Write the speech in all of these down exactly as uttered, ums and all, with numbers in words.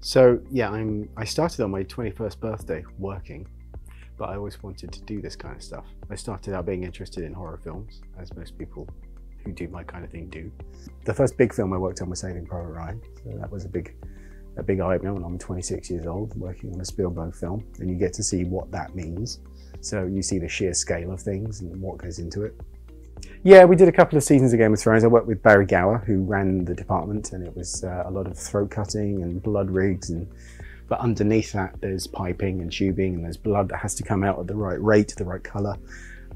So yeah, I'm, I started on my twenty-first birthday working, but I always wanted to do this kind of stuff. I started out being interested in horror films, as most people who do my kind of thing do. The first big film I worked on was Saving Private Ryan. So that was a big, a big eye-opener when I'm twenty-six years old, working on a Spielberg film, and you get to see what that means. So you see the sheer scale of things and what goes into it. Yeah, we did a couple of seasons of Game of Thrones. I worked with Barry Gower, who ran the department, and it was uh, a lot of throat cutting and blood rigs, and but underneath that there's piping and tubing, and there's blood that has to come out at the right rate, the right colour,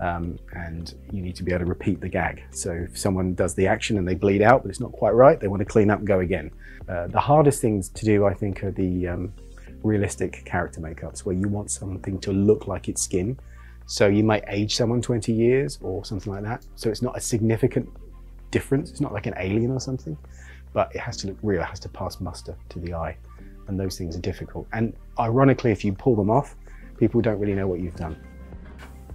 um, and you need to be able to repeat the gag. So if someone does the action and they bleed out but it's not quite right, they want to clean up and go again. Uh, the hardest things to do, I think, are the um, realistic character makeups, where you want something to look like its skin. So you might age someone twenty years or something like that. So it's not a significant difference. It's not like an alien or something, but it has to look real. It has to pass muster to the eye. And those things are difficult. And ironically, if you pull them off, people don't really know what you've done.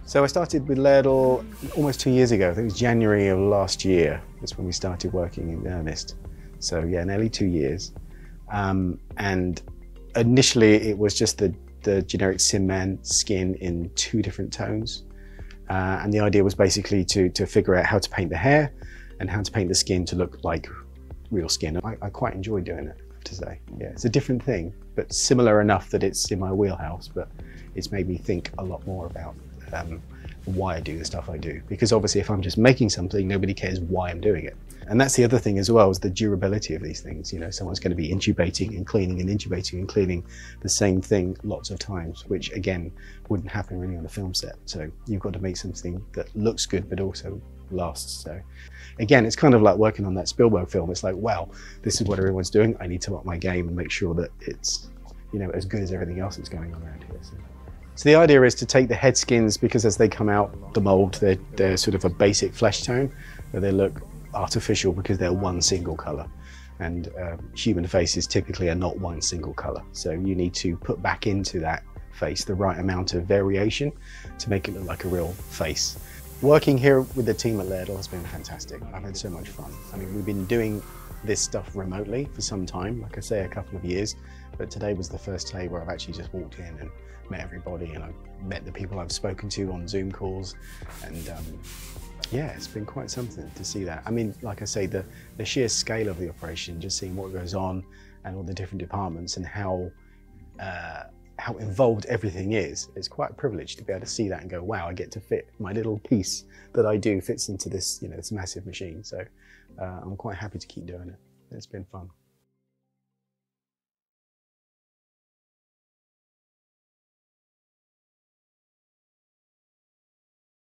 So I started with Laerdal almost two years ago. I think it was January of last year. That's when we started working in earnest. So yeah, nearly two years. Um, and initially it was just the the generic SimMan skin in two different tones. Uh, and the idea was basically to, to figure out how to paint the hair and how to paint the skin to look like real skin. I, I quite enjoy doing it, I have to say. Yeah, it's a different thing, but similar enough that it's in my wheelhouse, but it's made me think a lot more about um, why I do the stuff I do. Because obviously if I'm just making something, nobody cares why I'm doing it. And that's the other thing as well, is the durability of these things. You know, someone's going to be intubating and cleaning and intubating and cleaning the same thing lots of times, which again, wouldn't happen really on a film set. So you've got to make something that looks good, but also lasts. So again, it's kind of like working on that Spielberg film. It's like, well, this is what everyone's doing. I need to up my game and make sure that it's, you know, as good as everything else that's going on around here. So. So the idea is to take the head skins, because as they come out the mold, they're, they're sort of a basic flesh tone, where they look artificial because they're one single color. And um, human faces typically are not one single color. So you need to put back into that face the right amount of variation to make it look like a real face. Working here with the team at Laerdal has been fantastic. I've had so much fun. I mean, we've been doing this stuff remotely for some time, like I say, a couple of years, but today was the first day where I've actually just walked in and met everybody, and I've met the people I've spoken to on Zoom calls, and um, yeah, it's been quite something to see that. I mean, like I say, the, the sheer scale of the operation, just seeing what goes on and all the different departments and how, uh, how involved everything is, it's quite a privilege to be able to see that and go, wow, I get to fit my little piece that I do fits into this, you know, this massive machine. So uh, I'm quite happy to keep doing it. It's been fun.